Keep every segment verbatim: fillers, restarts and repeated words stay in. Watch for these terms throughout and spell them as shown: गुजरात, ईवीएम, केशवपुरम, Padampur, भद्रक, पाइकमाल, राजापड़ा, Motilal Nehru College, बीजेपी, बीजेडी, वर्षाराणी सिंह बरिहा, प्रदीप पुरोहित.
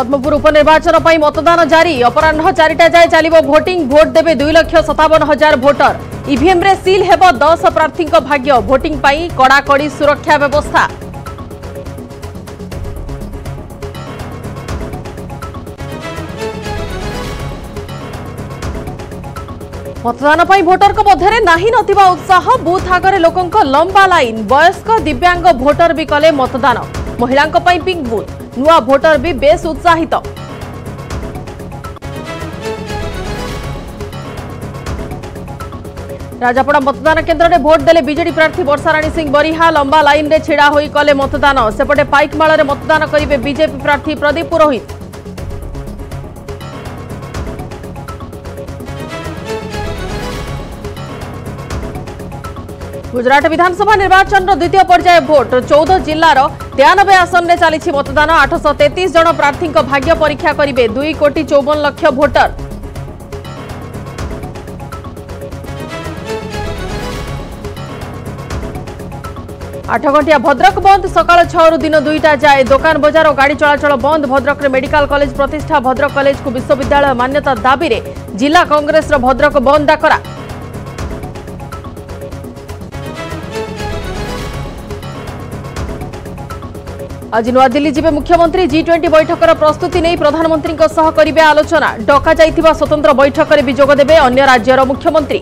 पद्मपुर उपनिर्वाचन पर मतदान जारी अपराह चारिटा जाए चलो भोटिंग भोट देवे दुई लक्ष सतावन हजार भोटर ईवीएम रे सील हेबो दस प्रार्थी भाग्य भोटिंग पाई कड़ाकड़ी सुरक्षा व्यवस्था। मतदान पर भोटर को मध्य नाही नथिबा उत्साह बूथ आगे लोकंक लंबा लाइन वयस्क दिव्यांग भोटर भी कले मतदान महिला पिंक बूथ नुआ भोटर भी बेस उत्साहित। राजापड़ा मतदान केन्द्र में भोट देले बीजेडी प्रार्थी वर्षाराणी सिंह बरिहा लंबा लाइन में छिड़ा होई कले मतदान सेपटे पाइकमाल में मतदान करेंगे बीजेपी प्रार्थी प्रदीप पुरोहित। गुजरात विधानसभा निर्वाचन द्वितीय पर्याय भोट चौदह जिलार तेयानबे आसन में चली मतदान आठश तेतीस जन प्रार्थी भाग्य परीक्षा करेंगे दुई कोटी चौवन लक्ष भोटर। आठ घंटिया भद्रक बंद सकाल छह दिन दुईटा जाए दुकान बजार और गाड़ी चलाचल बंद। भद्रक मेडिकल कॉलेज प्रतिष्ठा भद्रक कॉलेज को विश्वविद्यालय मान्यता दाबी में जिला कांग्रेस भद्रक बंद डाकरा। आज नुआ दिल्ली जीवे मुख्यमंत्री जी ट्वेंटी बैठकर प्रस्तुति नहीं प्रधानमंत्री करेंगे आलोचना डका जा स्वतंत्र बैठक में भी जोग देबे अन्य राज्यर मुख्यमंत्री।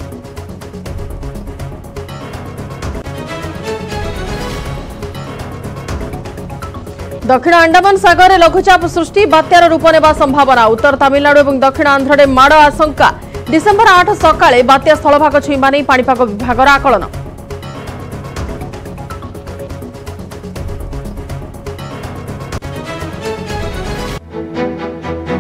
दक्षिण अंडमान सागर में लघुचाप सृष्टि बात्यार रूप नेबा संभावना उत्तर तमिलनाडु और दक्षिण आंध्र में माड़ आशंका। डिसेंबर आठ सकाले बात्या स्थलभाग छुईबा नहीं पाणीपाग विभाग आकलन।